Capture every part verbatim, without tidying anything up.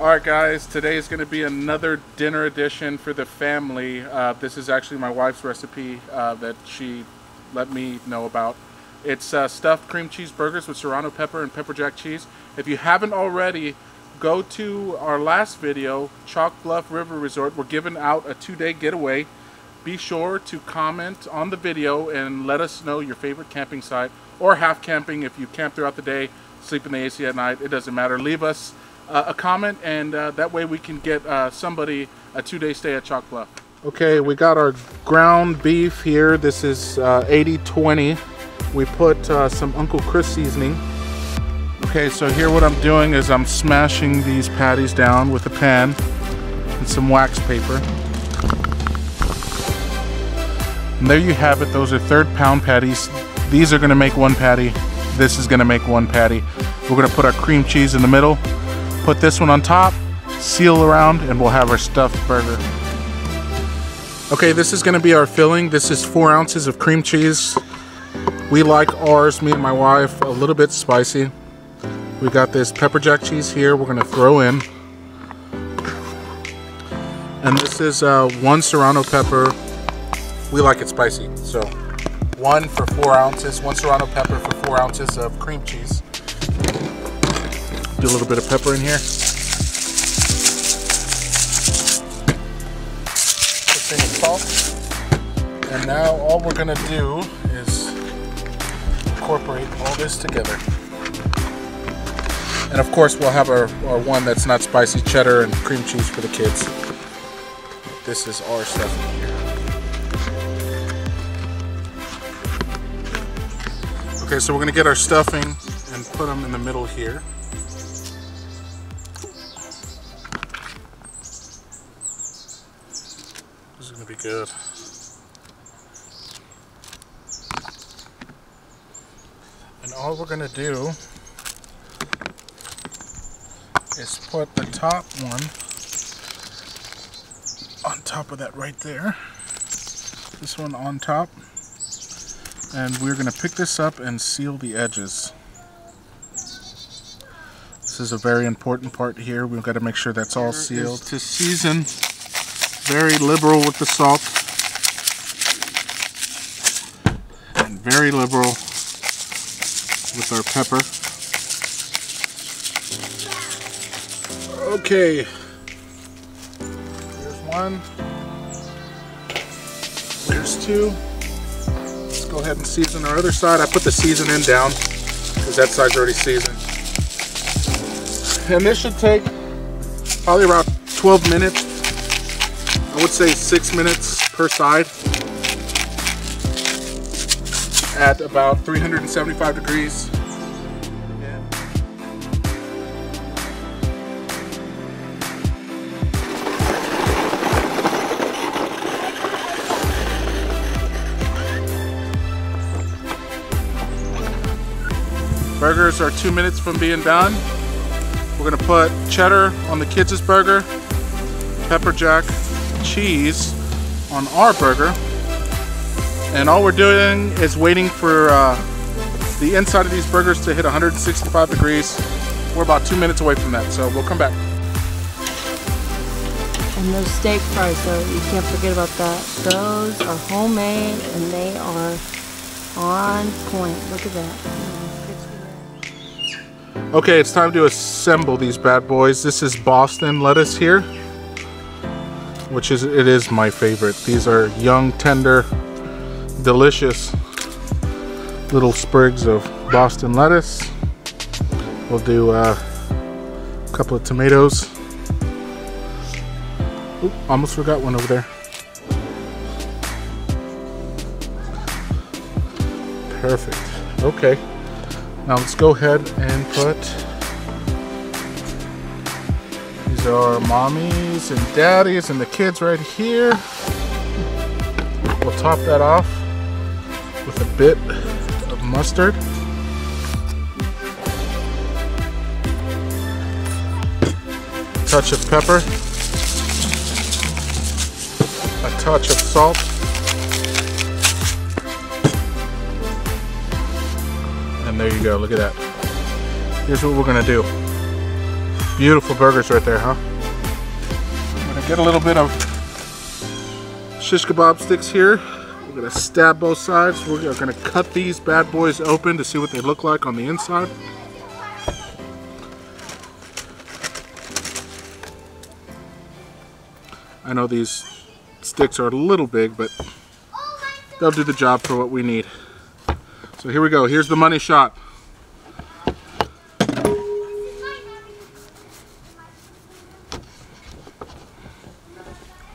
Alright guys, today is going to be another dinner edition for the family. Uh, this is actually my wife's recipe uh, that she let me know about. It's uh, stuffed cream cheese burgers with serrano pepper and pepper-jack cheese. If you haven't already, go to our last video, Chalk Bluff River Resort. We're giving out a two-day getaway. Be sure to comment on the video and let us know your favorite camping site, or half camping if you camp throughout the day, sleep in the A C at night, it doesn't matter. Leave us uh, a comment, and uh, that way we can get uh, somebody a two-day stay at Chalk Bluff. Okay, we got our ground beef here. This is uh, eighty twenty. We put uh, some Uncle Chris seasoning. Okay, so here what I'm doing is I'm smashing these patties down with a pan and some wax paper. And there you have it. Those are third pound patties. These are going to make one patty. This is going to make one patty. We're going to put our cream cheese in the middle, put this one on top, seal around, and we'll have our stuffed burger. Okay, this is going to be our filling. This is four ounces of cream cheese. We like ours, me and my wife, a little bit spicy. We got this pepper jack cheese here we're gonna throw in. And this is uh, one serrano pepper. We like it spicy. So one for four ounces, one serrano pepper for four ounces of cream cheese. Do a little bit of pepper in here. Put in salt. And now all we're gonna do is incorporate all this together. And of course, we'll have our, our one that's not spicy, cheddar and cream cheese for the kids. This is our stuff in here. Okay, so we're gonna get our stuffing and put them in the middle here. This is gonna be good. And all we're gonna do is put the top one on top of that right there. This one on top. And we're gonna pick this up and seal the edges. This is a very important part here. We've got to make sure that's all sealed. To season, very liberal with the salt. And very liberal with our pepper. Okay, there's one, there's two. Let's go ahead and season our other side. I put the season in down because that side's already seasoned. And this should take probably around twelve minutes. I would say six minutes per side at about three hundred seventy-five degrees. Burgers are two minutes from being done. We're gonna put cheddar on the kids' burger, pepper jack cheese on our burger. And all we're doing is waiting for uh, the inside of these burgers to hit one hundred sixty-five degrees. We're about two minutes away from that, so we'll come back. And those steak fries, though, you can't forget about that. Those are homemade and they are on point. Look at that. Okay, it's time to assemble these bad boys. This is Boston lettuce here, which is, it is my favorite. These are young, tender, delicious little sprigs of Boston lettuce. We'll do uh, a couple of tomatoes. Oop, almost forgot one over there. Perfect, okay. Now let's go ahead and put, these are mommies and daddies and the kids right here. We'll top that off with a bit of mustard. A touch of pepper. A touch of salt. There you go, look at that. Here's what we're gonna do. Beautiful burgers right there, huh? I'm gonna get a little bit of shish kebab sticks here. We're gonna stab both sides. We are gonna cut these bad boys open to see what they look like on the inside. I know these sticks are a little big, but they'll do the job for what we need. So here we go, here's the money shot.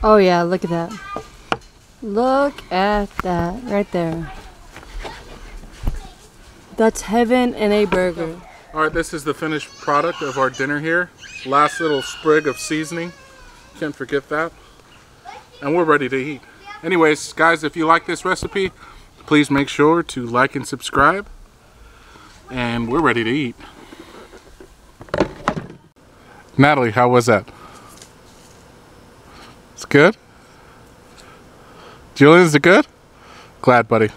Oh yeah, look at that. Look at that, right there. That's heaven in a burger. All right, this is the finished product of our dinner here. Last little sprig of seasoning. Can't forget that. And we're ready to eat. Anyways, guys, if you like this recipe, please make sure to like and subscribe. And we're ready to eat. Natalie, how was that? It's good? Julian, is it good? Glad, buddy.